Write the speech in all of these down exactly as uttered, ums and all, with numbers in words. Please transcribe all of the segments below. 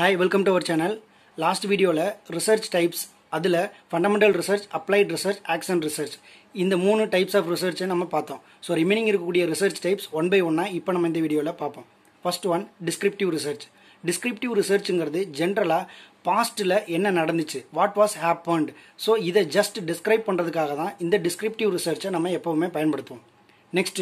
Hi, welcome to our channel. Last video la research types, adula fundamental research, applied research, action research. In the three types of research nama paathom. So remaining irukkudi research types one by one na ipo nama indha video la paapom. First one, descriptive research. Descriptive research ingiradhu generally past la enna nadandichu, what was happened. So idha just describe pandradhukaga dhaan indha descriptive research nama eppovume payanpaduthuvom. Next,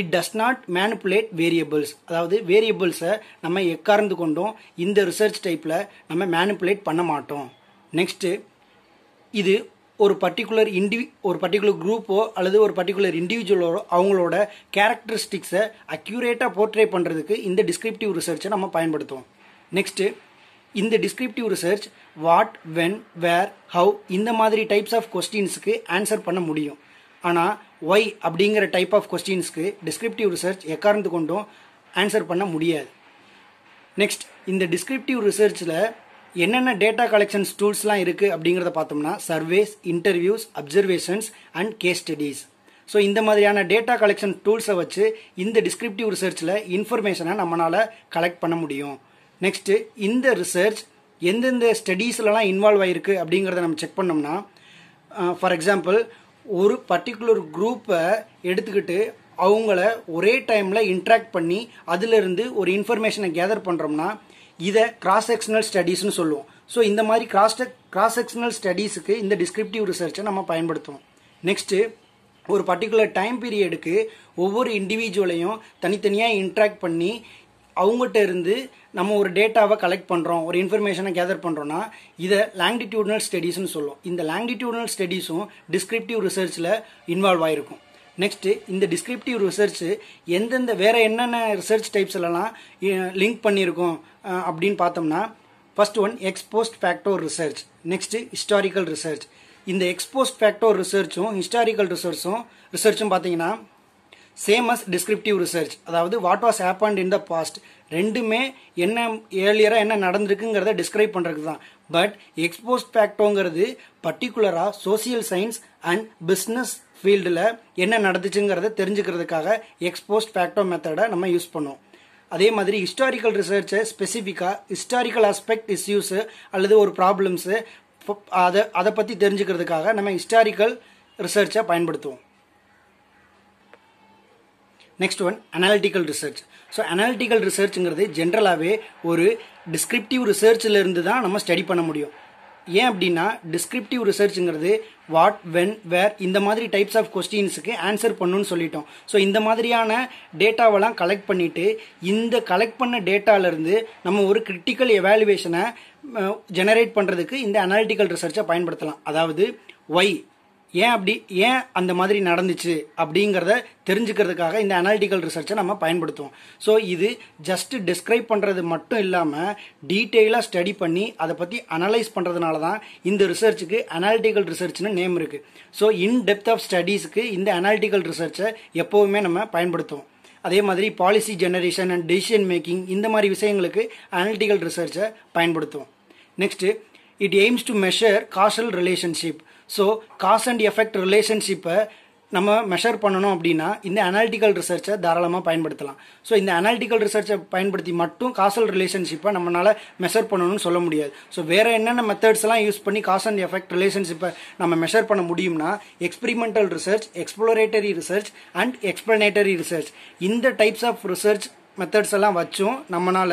it does not manipulate variables. அதாவது variables நம்ம எக்கார்ந்து கொண்டோம் இந்த research typeல நம்ம manipulate பண்ண மாட்டோம். Next, இது ஒரு particular indi ஒரு particular group அல்லது ஒரு particular individual அவங்களோட characteristics accurate-ஆ portray பண்றதுக்கு இந்த descriptive research நம்ம பயன்படுத்துவோம். Next, in the descriptive research what, when, where, how இந்த மாதிரி types of questionsக்கு answer பண்ண முடியும். ஆனா why அப்படிங்கற டைப் ஆஃப் क्वेश्चंसக்கு descriptive research எக்காரந்து கொண்டும் ஆன்சர் பண்ண முடியாது. நெக்ஸ்ட், இந்த descriptive researchல என்னென்ன data collections toolsலாம் இருக்கு அப்படிங்கறத பார்த்தோம்னா surveys, interviews, observations and case studies. So இந்த மாதிரியான data collection tools-ஐ வச்சு இந்த descriptive researchல information-ஐ நம்மனால கலெக்ட் பண்ண முடியும். நெக்ஸ்ட், இந்த research எந்தெந்த ஸ்டடீஸ்லலாம் இன்வால்வ் ஆயிருக்கு அப்படிங்கறத நம்ம செக் பண்ணோம்னா for example ஒரு particular group எடுத்துக்கிட்டு அவங்கள ஒரே டைம்ல interact பண்ணி அதுல இருந்து ஒரு information-ஐ gather பண்றோம்னா இத cross sectional studies னு சொல்லுவோம். சோ இந்த மாதிரி cross cross sectional studies-க்கு இந்த descriptive research-ஐ நம்ம பயன்படுத்துவோம். நெக்ஸ்ட், ஒரு particular time period-க்கு ஒவ்வொரு individual-ஐயும் தனித்தனியா interact பண்ணி அவங்கட்ட இருந்து நம்ம ஒரு டேட்டாவை கலெக்ட் பண்றோம், ஒரு இன்ஃபர்மேஷனை கேதர் பண்றோம்னா இத லாங்கிடிட்யூடினல் ஸ்டடீஸ் னு சொல்லுவோம். இந்த லாங்கிடிட்யூடினல் ஸ்டடீஸும் டிஸ்கிரிப்டிவ் ரிசர்ச்ல இன்வால்வ் ஆயிருக்கும். நெக்ஸ்ட், இந்த டிஸ்கிரிப்டிவ் ரிசர்ச் எந்தெந்த வேற என்னென்ன ரிசர்ச் டைப்ஸ் எல்லாம் லிங்க் பண்ணிருக்கும் அப்படினு பார்த்தோம்னா first one ex post facto research, next historical research. இந்த எக்ஸ் போஸ்ட் ஃபேக்டோ ரிசர்ச்சும் ஹிஸ்டாரிக்கல் ரிசர்ச்சும் ரிசர்ச்சும் பாத்தீங்கன்னா same as descriptive research, அதாவது what was happened in the past, ரெண்டுமே என்ன earlier-ஆ என்ன நடந்துருக்குங்கறத describe பண்றதுதான். But ex post factoங்கிறது particular-ஆ social science and business field-ல என்ன நடந்துச்சுங்கறத தெரிஞ்சுக்கிறதுக்காக ex post facto method-ஐ நம்ம யூஸ் பண்ணுவோம். அதே மாதிரி historical research-ஐ specific-ஆ historical aspect issues அல்லது ஒரு problems அத அத பத்தி தெரிஞ்சுக்கிறதுக்காக நம்ம historical research-ஐ பயன்படுத்துவோம். Next one, analytical research. So analytical research ங்கிறது ஜெனரலாவே ஒரு டிஸ்கிரிப்டிவ் ரிசர்ச்ல இருந்து தான் நம்ம ஸ்டடி பண்ண முடியும். ஏன் அப்படின்னா டிஸ்கிரிப்டிவ் ரிசர்ச்ங்கிறது வாட், வென், வேர் இந்த மாதிரி டைப்ஸ் ஆஃப் क्वेश्चंसக்கு ஆன்சர் பண்ணனும்னு சொல்லிட்டோம். சோ இந்த மாதிரியான டேட்டாவெல்லாம் கலெக்ட் பண்ணிட்டு இந்த கலெக்ட் பண்ண டேட்டால இருந்து நம்ம ஒரு கிரிட்டிக்கல் எவாலுவேஷனை ஜெனரேட் பண்றதுக்கு இந்த அனலிட்டிக்கல் ரிசர்ச்சை பயன்படுத்தலாம். அதாவது why ஏன் அப்படி ஏன் அந்த மாதிரி நடந்துச்சு அப்படிங்கறத தெரிஞ்சுக்கிறதுக்காக இந்த அனலிட்டிக்கல் ரிசர்ச்சை நம்ம பயன்படுத்துவோம். சோ இது ஜஸ்ட் டிஸ்கிரைப் பண்றது மட்டும் இல்லாம டீடைலா ஸ்டடி பண்ணி அதை பத்தி அனலைஸ் பண்றதுனால தான் இந்த ரிசர்ச்சுக்கு அனலிட்டிக்கல் ரிசர்ச்னு நேம் இருக்கு. சோ இன் டெப்த் ஆஃப் ஸ்டடீஸ்க்கு இந்த அனலிட்டிக்கல் ரிசர்ச்சை எப்பவுமே நம்ம பயன்படுத்துவோம். அதே மாதிரி policy generation and decision making இந்த மாதிரி விஷயங்களுக்கு அனலிட்டிக்கல் ரிசர்ச்சை பயன்படுத்துவோம். Next, it aims to measure causal relationship. So cause and effect relationship நம்ம மெஷர் பண்ணனும் அப்படினா இந்த அனலிட்டிக்கல் ரிசர்ச்சை தாராளமா பயன்படுத்தலாம். சோ இந்த அனலிட்டிக்கல் ரிசர்ச்சை பயன்படுத்தி மட்டும் காசல் ரிலேஷன்ஷிப்பை நம்மனால மெஷர் பண்ணனும்னு சொல்ல முடியாது. சோ வேற என்னென்ன மெத்தட்ஸ் எல்லாம் யூஸ் பண்ணி காஸ் அண்ட் எஃபெக்ட் ரிலேஷன்ஷிப்பை நம்ம மெஷர் பண்ண முடியும்னா experimental research, exploratory research and explanatory research இந்த டைப்ஸ் ஆஃப் ரிசர்ச் மெத்தட்ஸ் எல்லாம் வச்சும் நம்மனால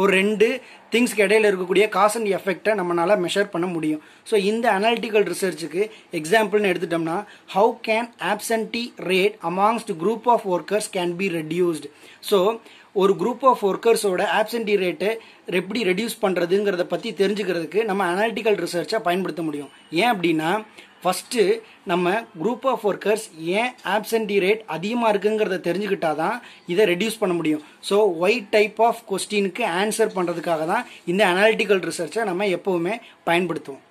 ஒரு ரெண்டு திங்ஸ்க்கு இடையில இருக்கக்கூடிய காஸ் அண்ட் எஃபெக்டை நம்மளால மெஷர் பண்ண முடியும். ஸோ இந்த அனலிட்டிக்கல் ரிசர்ச்சுக்கு எக்ஸாம்பிள்னு எடுத்துட்டோம்னா how can absentee rate amongst group of workers can be reduced. So ஒரு group of workers-ஓட absentee rate எப்படி ரெடியூஸ் பண்றதுங்கிறத பத்தி தெரிஞ்சுக்கிறதுக்கு நம்ம அனலிட்டிக்கல் ரிசர்ச்சை பயன்படுத்த முடியும். ஏன் அப்படின்னா ஃபர்ஸ்ட் நம்ம group of workers ஏன் absentee rate அதிகமா இருக்குங்கறத தெரிஞ்சுக்கிட்டாதான் இத ரெடியூஸ் பண்ண முடியும். சோ why type of questionக்கு ஆன்சர் பண்றதுக்காக தான் இந்த அனலிட்டிக்கல் ரிசர்ச்சை நம்ம எப்பவுமே பயன்படுத்துவோம்.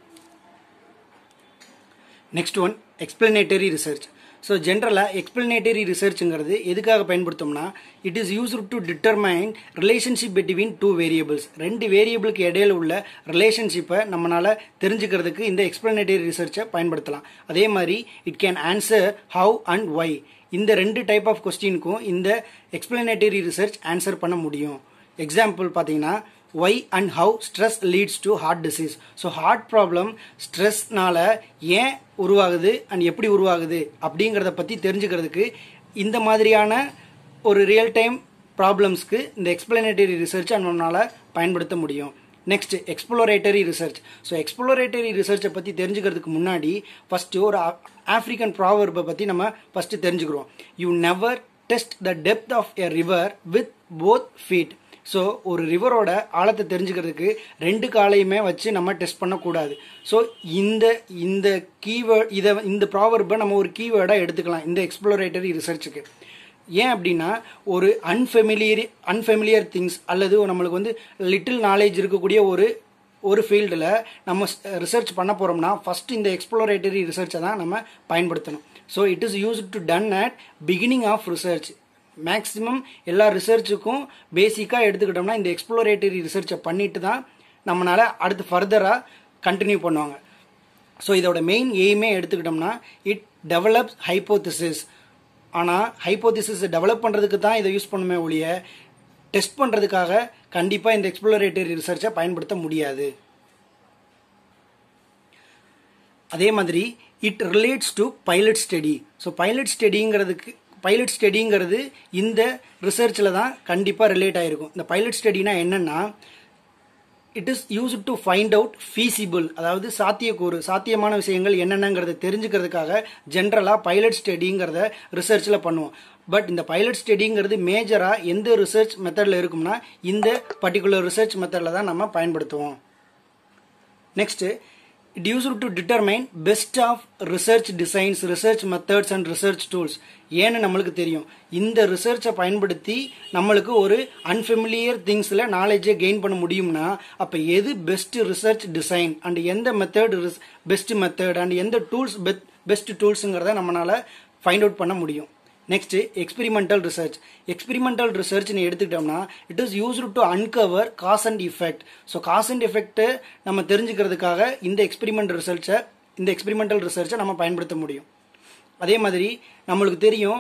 Next one, explanatory research. So ஜென்ரலாக எக்ஸ்பிளனேட்டரி ரிசர்ச்ங்கிறது எதுக்காக பயன்படுத்தோம்னா it is used to determine relationship between two variables. ரெண்டு வேரியபிளுக்கு இடையில உள்ள ரிலேஷன்ஷிப்பை நம்மளால தெரிஞ்சுக்கிறதுக்கு இந்த எக்ஸ்பிளனேட்டரி ரிசர்ச்சை பயன்படுத்தலாம். அதே மாதிரி it can answer how and why இந்த ரெண்டு டைப் ஆஃப் கொஸ்டினுக்கும் இந்த எக்ஸ்பிளனேட்டரி ரிசர்ச் ஆன்சர் பண்ண முடியும். எக்ஸாம்பிள் பார்த்தீங்கன்னா why and how stress leads to heart disease. So heart problem stress nala yen uruvagudhu and eppadi uruvagudhu abdingiradha patti therinjikradhukku indha madriyana oru real time problems ku indha explanatory research annala payanpadutha mudiyum. Next, exploratory research. So exploratory research பத்தி தெரிஞ்சுக்கிறதுக்கு முன்னாடி first ஒரு African proverb பத்தி நம்ம first தெரிஞ்சுக்கிறோம். You never test the depth of a river with both feet. So ஒரு ரிவரோட ஆழத்தை தெரிஞ்சுக்கிறதுக்கு ரெண்டு காலையுமே வச்சு நம்ம டெஸ்ட் பண்ண கூடாது. So இந்த இந்த கீவேர்ட் இத இந்த proverb நம்ம ஒரு கீவேர்டா எடுத்துக்கலாம் இந்த exploratory researchக்கு. ஏன் அப்படினா ஒரு அன்ஃபெமிலியர் அன்ஃபெமிலியர் திங்ஸ் அல்லது நமக்கு வந்து லிட்டில் knowledge இருக்கக்கூடிய ஒரு ஒரு ஃபீல்ட்ல நம்ம ரிசர்ச் பண்ண போறோம்னா ஃபர்ஸ்ட் இந்த எக்ஸ்ப்ளோரேட்டரி ரிசர்ச்சை தான் நம்ம பயன்படுத்தணும். So it is used to done at beginning of research. Maximum எல்லா ரிசர்ச்சுக்கும் பேசிக்கா எடுத்துக்கிட்டோம்னா இந்த எக்ஸ்ப்ளோரேட்டரி ரிசர்ச்சை பண்ணிட்டு தான் நம்மனால அடுத்து ஃபர்தரா கண்டினியூ பண்ணுவாங்க. So இதோட மெயின் எய்மே எடுத்துக்கிட்டோம்னா இட் டெவலப்ஸ் ஹைபோதிசிஸ். ஆனா ஹைபோதிசிஸ் டெவலப் பண்றதுக்கு தான் இத யூஸ் பண்ணுமே ஒளிய டெஸ்ட் பண்றதுக்காக கண்டிப்பா இந்த எக்ஸ்ப்ளோரேட்டரி ரிசர்ச்சை பயன்படுத்த முடியாது. அதே மாதிரி it relates to pilot study. So pilot ஸ்டடிங்கிறதுக்கு பைலட் ஸ்டடிங்கிறது இந்த ரிசர்ச்ல தான் கண்டிப்பா ரிலேட் ஆயிருக்கும். இந்த பைலட் ஸ்டடினா என்னன்னா it is used to find out feasible, அதாவது சாத்தியக்கூறு சாத்தியமான விஷயங்கள் என்னென்னங்கிறத தெரிஞ்சுக்கிறதுக்காக ஜென்ரலா பைலட் ஸ்டடிங்கிறத ரிசர்ச்ல பண்ணுவோம். பட் இந்த பைலட் ஸ்டடிங்கிறது மேஜரா எந்த ரிசர்ச் மெத்தட்ல இருக்கும்னா இந்த பர்டிகுலர் ரிசர்ச் மெத்தட்ல தான் நம்ம பயன்படுத்துவோம். Next, it used to determine best of research designs, research methods and research tools. ஏன்னு நம்மளுக்கு தெரியும் இந்த ரிசர்ச்சை பயன்படுத்தி நம்மளுக்கு ஒரு அன்ஃபெமிலியர் திங்ஸ்ல நாலேஜை கெயின் பண்ண முடியும்னா அப்ப எது பெஸ்ட் ரிசர்ச் டிசைன் அண்ட் எந்த மெத்தட் பெஸ்ட் மெத்தட் அண்ட் எந்த டூல்ஸ் பெஸ்ட் டூல்ஸ்ங்கிறத நம்மளால ஃபைண்ட் அவுட் பண்ண முடியும். Next, experimental research. எக்ஸ்பெரிமெண்டல் ரிசர்ச்னு எடுத்துக்கிட்டோம்னா it is used to uncover cause and effect. So cause and effect நம்ம தெரிஞ்சுக்கிறதுக்காக இந்த எக்ஸ்பெரிமெண்ட் ரிசர்ச்சை இந்த எக்ஸ்பெரிமெண்டல் ரிசர்ச்சை நம்ம பயன்படுத்த முடியும். அதே மாதிரி நம்மளுக்கு தெரியும்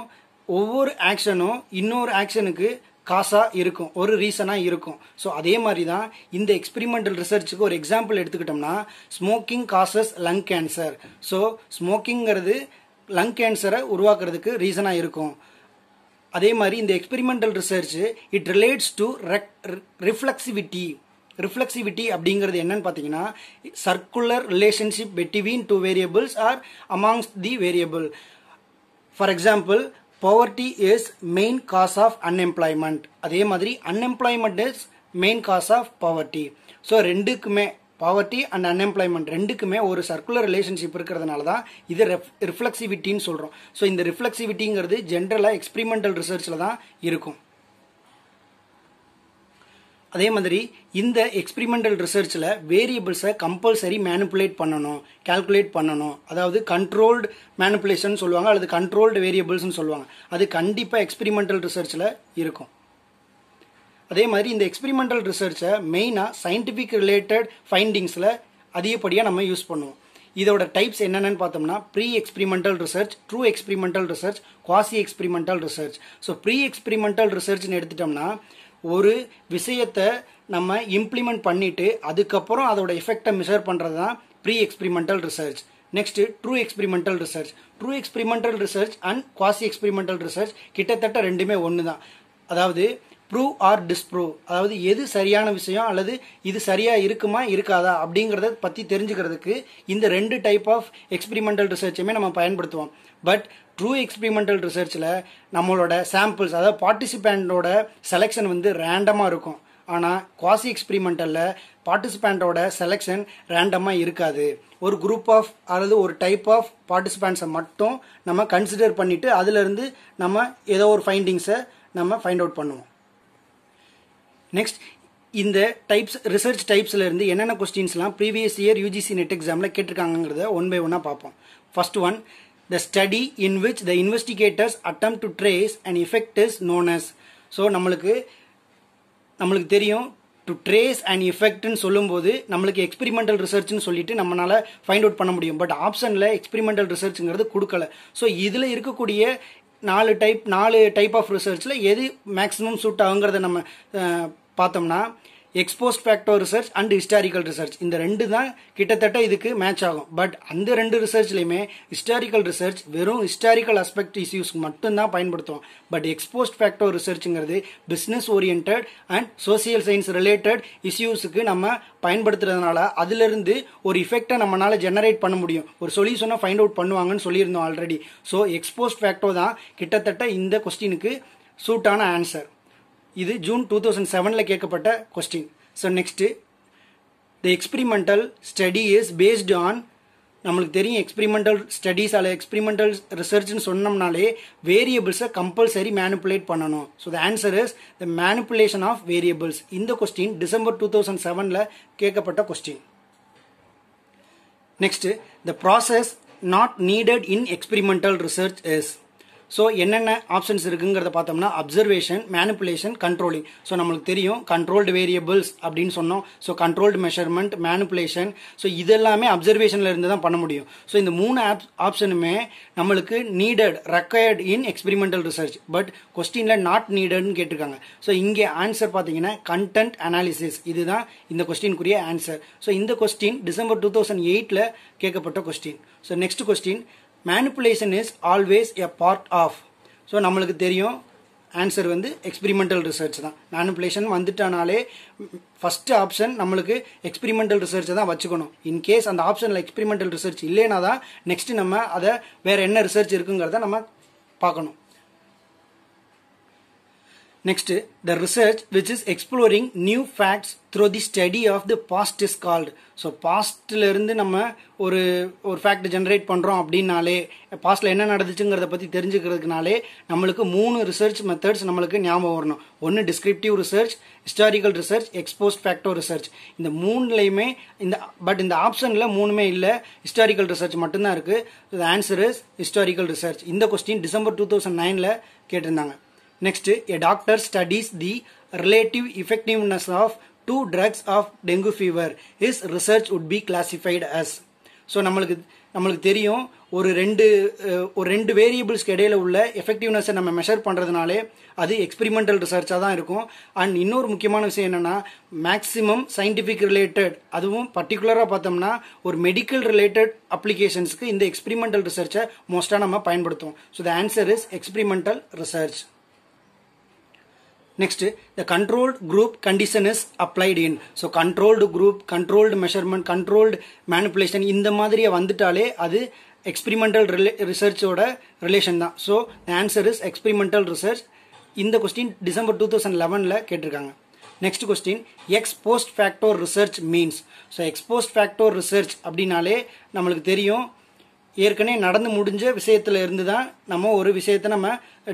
ஒவ்வொரு ஆக்ஷனும் இன்னொரு ஆக்ஷனுக்கு காசா இருக்கும் ஒரு ரீசனா இருக்கும். ஸோ அதே மாதிரி தான் இந்த எக்ஸ்பெரிமெண்டல் ரிசர்ச்சுக்கு ஒரு எக்ஸாம்பிள் எடுத்துக்கிட்டோம்னா smoking causes lung cancer. So ஸ்மோக்கிங்கிறது லங் கேன்சரை உருவாக்குறதுக்கு ரீசனா இருக்கும். அதே மாதிரி இந்த experimental research it relates to reflexivity. Reflexivity அப்படிங்கிறது என்னன்னு பார்த்தீங்கன்னா circular relationship between two variables or amongst the variable. For example poverty is main cause of unemployment. அதே மாதிரி unemployment is main cause of poverty. So ரெண்டுக்குமே poverty and unemployment ரெண்டுக்குமே ஒரு circular relationship இருக்கிறதுனால தான் இது ரிஃப்ளெக்சிவிட்டின்னு சொல்கிறோம். ஸோ இந்த ரிஃப்ளெக்சிவிட்டிங்கிறது ஜென்ரலாக எக்ஸ்பெரிமெண்டல் ரிசர்ச்சில் தான் இருக்கும். அதே மாதிரி இந்த எக்ஸ்பெரிமெண்டல் ரிசர்ச்சில் வேரியபிள்ஸை கம்பல்சரி மேனிப்புலேட் பண்ணணும் கால்குலேட் பண்ணணும். அதாவது கண்ட்ரோல்டு மேனிப்புலேஷன் சொல்லுவாங்க அல்லது கண்ட்ரோல்டு வேரியபிள்ஸ்ன்னு சொல்லுவாங்க. அது கண்டிப்பாக எக்ஸ்பெரிமெண்டல் ரிசர்ச்சில் இருக்கும். அதே மாதிரி இந்த எக்ஸ்பெரிமெண்டல் ரிசர்ச்சை மெயினாக சயின்டிஃபிக் ரிலேட்டட் ஃபைண்டிங்ஸில் அதிகப்படியாக நம்ம யூஸ் பண்ணுவோம். இதோட டைப்ஸ் என்னென்னு பார்த்தோம்னா pre experimental research, true experimental research, quasi experimental research. So pre experimental ரிசர்ச்னு எடுத்துட்டோம்னா ஒரு விஷயத்தை நம்ம இம்ப்ளிமெண்ட் பண்ணிட்டு அதுக்கப்புறம் அதோட எஃபெக்டை மெஷர் பண்ணுறது தான் pre experimental research. Next, true experimental research. True experimental research and quasi experimental research கிட்டத்தட்ட ரெண்டுமே ஒன்று தான். அதாவது ப்ரூவ் ஆர் டிஸ்ப்ரூவ், அதாவது எது சரியான விஷயம் அல்லது இது சரியா இருக்குமா இருக்காதா அப்படிங்கிறத பற்றி தெரிஞ்சுக்கிறதுக்கு இந்த ரெண்டு டைப் ஆஃப் எக்ஸ்பெரிமெண்டல் ரிசர்ச்சுமே நம்ம பயன்படுத்துவோம். பட் ட்ரூ எக்ஸ்பெரிமெண்டல் ரிசர்ச்சில் நம்மளோட சாம்பிள்ஸ் அதாவது பார்ட்டிசிபேண்டோட செலெக்ஷன் வந்து ரேண்டமாக இருக்கும். ஆனால் குவாசி எக்ஸ்பெரிமெண்டலில் பார்ட்டிசிபேண்டோட செலெக்ஷன் ரேண்டமாக இருக்காது. ஒரு குரூப் ஆஃப் அதாவது ஒரு டைப் ஆஃப் பார்ட்டிசிபேண்ட்ஸை மட்டும் நம்ம கன்சிடர் பண்ணிவிட்டு அதுலேருந்து நம்ம ஏதோ ஒரு ஃபைண்டிங்ஸை நம்ம ஃபைண்ட் அவுட் பண்ணுவோம். நெக்ஸ்ட், இந்த டைப்ஸ் ரிசர்ச் டைப்ஸ்ல இருந்து என்னென்ன கொஸ்டின்ஸ்லாம் ப்ரீவியஸ் இயர் யூஜிசி நெட் எக்ஸாம்ல கேட்டிருக்காங்கிறத ஒன் பை ஒன்னா பார்ப்போம். First one, the study in which the investigators attempt to trace and effect is known as. So நம்மளுக்கு நம்மளுக்கு தெரியும் டு ட்ரேஸ் அண்ட் எஃபெக்ட்னு சொல்லும்போது நம்மளுக்கு எக்ஸ்பெரிமெண்டல் ரிசர்ச்னு சொல்லிட்டு நம்மளால ஃபைண்ட் அவுட் பண்ண முடியும். பட் ஆப்ஷன்ல எக்ஸ்பெரிமெண்டல் ரிசர்ச்ங்கிறது கொடுக்கல. ஸோ இதுல இருக்கக்கூடிய நாலு டைப் நாலு டைப் ஆஃப் ரிசர்ச்ல எது மேக்ஸிமம் சூட் ஆகுங்கிறத நம்ம பார்த்தோம்னா exposed factor research and historical research. இந்த ரெண்டு தான் கிட்டத்தட்ட இதுக்கு மேட்ச் ஆகும். பட் அந்த ரெண்டு ரிசர்ச்லயுமே ஹிஸ்டாரிக்கல் ரிசர்ச் வெறும் ஹிஸ்டாரிக்கல் அஸ்பெக்ட் இஷ்யூஸ் மட்டும் தான் பயன்படுத்துவோம். பட் எக்ஸ்போஸ்ட் ஃபேக்டர் ரிசர்ச்ங்கிறது business orient and social science related இஷ்யூஸுக்கு நம்ம பயன்படுத்துறதுனால அதுல இருந்து ஒரு இஃபெக்டை நம்மளால ஜெனரேட் பண்ண முடியும். ஒரு சொல்யூஷனை ஃபைண்ட் அவுட் பண்ணுவாங்கன்னு சொல்லியிருந்தோம் ஆல்ரெடி. ஸோ எக்ஸ்போஸ்ட் ஃபேக்டர் தான் கிட்டத்தட்ட இந்த கொஸ்டினுக்கு சூட்டான ஆன்சர். இது ஜூன் டூ தௌசண்ட் செவனில் கேட்கப்பட்ட question. So next the experimental study is based on, நம்மளுக்கு தெரியும் எக்ஸ்பிரிமெண்டல் ஸ்டடீஸ் அல்ல எக்ஸ்பிரிமெண்டல் ரிசர்ச்னு சொன்னோம்னாலே வேரியபிள்ஸை கம்பல்சரி மேனிப்புலேட் பண்ணணும். So the answer is the manipulation of variables. இந்த கொஸ்டின் டிசம்பர் டூ தௌசண்ட் செவனில் கேட்கப்பட்ட question. Next the process not needed in experimental research is. So என்னென்ன ஆப்ஷன்ஸ் இருக்குங்கிறத பார்த்தோம்னா அப்சர்வேஷன், மேனிப்புலேஷன், கண்ட்ரோலிங். ஸோ நம்மளுக்கு தெரியும் கண்ட்ரோல்டு வேரியபிள்ஸ் அப்படின்னு சொன்னோம். So controlled measurement, manipulation, so இதெல்லாமே அப்சர்வேஷனில் இருந்து தான் பண்ண முடியும். ஸோ இந்த மூணு ஆப் ஆப்ஷனுமே நம்மளுக்கு needed required in experimental research. But கொஸ்டினில் நாட் நீடட்னு கேட்டிருக்காங்க. ஸோ இங்கே ஆன்சர் பார்த்தீங்கன்னா கண்டென்ட் அனாலிசிஸ். இதுதான் இந்த கொஸ்டினுக்குரிய ஆன்சர். ஸோ இந்த கொஸ்டின் டிசம்பர் டூ தௌசண்ட் எயிட்டில் கேட்கப்பட்ட question. So next question manipulation is always a part of. So நம்மளுக்கு தெரியும் ஆன்சர் வந்து எக்ஸ்பிரிமெண்டல் ரிசர்ச் தான். மேனிப்புலேஷன் வந்துட்டானாலே ஃபஸ்ட்டு ஆப்ஷன் நம்மளுக்கு எக்ஸ்பிரிமெண்டல் ரிசர்ச்சை தான் வச்சுக்கணும். இன்கேஸ் அந்த ஆப்ஷனில் எக்ஸ்பிரிமெண்டல் ரிசர்ச் இல்லைன்னா தான் நெக்ஸ்ட் நம்ம அதை வேறு என்ன ரிசர்ச் இருக்குங்கிறத நம்ம பார்க்கணும். Next the research which is exploring new facts through the study of the past is called. So பாஸ்ட்லேருந்து நம்ம ஒரு ஒரு ஃபேக்ட் ஜென்ரேட் பண்ணுறோம் அப்படின்னாலே பாஸ்ட்டில் என்ன நடந்துச்சுங்கிறத பற்றி தெரிஞ்சுக்கிறதுக்குனாலே நம்மளுக்கு மூணு ரிசர்ச் மெத்தட்ஸ் நம்மளுக்கு ஞாபகம் வரணும். ஒன்று descriptive research, historical research, ex post factor research. இந்த மூணுலேயுமே இந்த பட் இந்த ஆப்ஷனில் மூணுமே இல்லை, ஹிஸ்டாரிக்கல் ரிசர்ச் மட்டும்தான் இருக்குது. Answer is historical research. இந்த கொஸ்டின் டிசம்பர் டூ தௌசண்ட் நைனில் கேட்டிருந்தாங்க. Next, a doctor studies the relative effectiveness of two drugs of dengue fever. His research would be classified as. So, நம்மளுக்கு நம்மளுக்கு தெரியும் ஒரு ரெண்டு ஒரு ரெண்டு வேரியபிள்ஸ்க்கு இடையில உள்ள எஃபெக்டிவ்னஸை நம்ம மெஷர் பண்ணுறதுனாலே அது எக்ஸ்பிரிமெண்டல் ரிசர்ச்சாக தான் இருக்கும். அண்ட் இன்னொரு முக்கியமான விஷயம் என்னென்னா மேக்ஸிமம் சயின்டிஃபிக் ரிலேட்டட், அதுவும் பர்டிகுலராக பார்த்தோம்னா ஒரு மெடிக்கல் ரிலேட்டட் அப்ளிகேஷன்ஸ்க்கு இந்த எக்ஸ்பிரிமெண்டல் ரிசர்ச்சை மோஸ்ட்டாக நம்ம பயன்படுத்துவோம். So the answer is experimental research. Next, the controlled group condition is applied in. So, controlled group, controlled measurement, controlled manipulation, இந்த மாதிரியே வந்துட்டாலே அது experimental research ஓட relation தான். So, the answer is experimental research. இந்த question December twenty elevenல கேட்டிருக்காங்க. Next question, ex post facto research means. So, ex post facto research அப்படினாலே நம்மளுக்கு தெரியும் ஏற்கனவே நடந்து முடிஞ்ச விஷயத்தில் இருந்து தான் நம்ம ஒரு விஷயத்தை நம்ம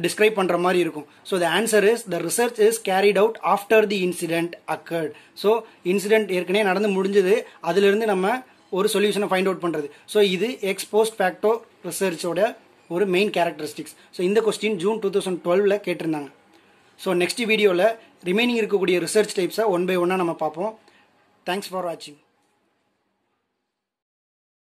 டிஸ்கிரைப் பண்ணுற மாதிரி இருக்கும். So the answer is the research is carried out after the incident occurred. So incident ஏற்கனவே நடந்து முடிஞ்சது, அதிலிருந்து நம்ம ஒரு சொல்யூஷனை ஃபைண்ட் அவுட் பண்ணுறது. ஸோ இது எக்ஸ்போஸ்ட் ஃபேக்டோ ரிசர்ச்சோட ஒரு மெயின் கேரக்டரிஸ்டிக்ஸ். ஸோ இந்த கொஸ்டின் ஜூன் டூ தௌசண்ட் டுவெல்வில் கேட்டிருந்தாங்க. ஸோ நெக்ஸ்ட் வீடியோவில் ரிமைனிங் இருக்கக்கூடிய ரிசர்ச் டைப்ஸை ஒன் பை ஒன்னாக நம்ம பார்ப்போம். தேங்க்ஸ் ஃபார் வாட்சிங்.